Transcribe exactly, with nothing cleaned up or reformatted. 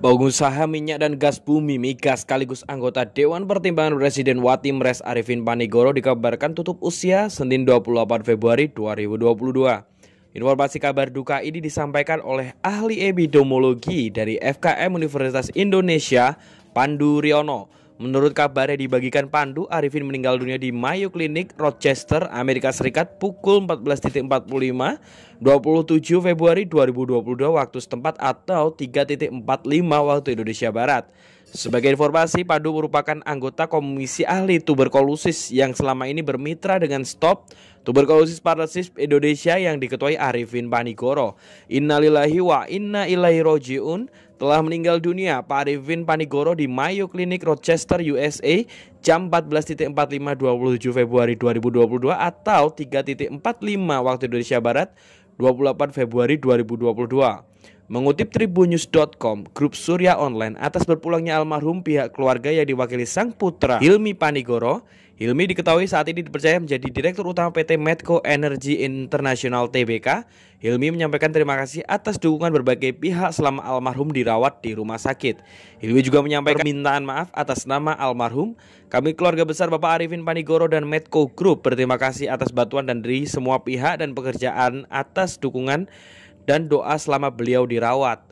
Pengusaha minyak dan gas bumi Migas sekaligus anggota Dewan Pertimbangan Presiden Wantimpres Arifin Panigoro dikabarkan tutup usia Senin dua puluh delapan Februari dua ribu dua puluh dua. Informasi kabar duka ini disampaikan oleh ahli epidemiologi dari F K M Universitas Indonesia, Pandu Riono. Menurut kabarnya dibagikan Pandu, Arifin meninggal dunia di Mayo Clinic, Rochester, Amerika Serikat pukul empat belas empat puluh lima dua puluh tujuh Februari dua ribu dua puluh dua waktu setempat atau tiga empat puluh lima waktu Indonesia Barat. Sebagai informasi, Pandu merupakan anggota Komisi Ahli Tuberkulosis yang selama ini bermitra dengan Stop Tuberkulosis Partnership Indonesia yang diketuai Arifin Panigoro. Innalillahi wa inna ilaihi rojiun. Telah meninggal dunia Pak Arifin Panigoro di Mayo Clinic, Rochester, U S A jam empat belas empat puluh lima dua puluh tujuh Februari dua ribu dua puluh dua atau tiga empat puluh lima waktu Indonesia Barat dua puluh delapan Februari dua ribu dua puluh dua. Mengutip Tribunews dot com, Grup Surya Online, atas berpulangnya almarhum pihak keluarga yang diwakili sang putra Hilmi Panigoro. Hilmi diketahui saat ini dipercaya menjadi Direktur Utama P T Medco Energy International T B K. Hilmi menyampaikan terima kasih atas dukungan berbagai pihak selama almarhum dirawat di rumah sakit. Hilmi juga menyampaikan permintaan maaf atas nama almarhum. Kami keluarga besar Bapak Arifin Panigoro dan Medco Group berterima kasih atas bantuan dan dari semua pihak dan pekerjaan atas dukungan dan doa selama beliau dirawat.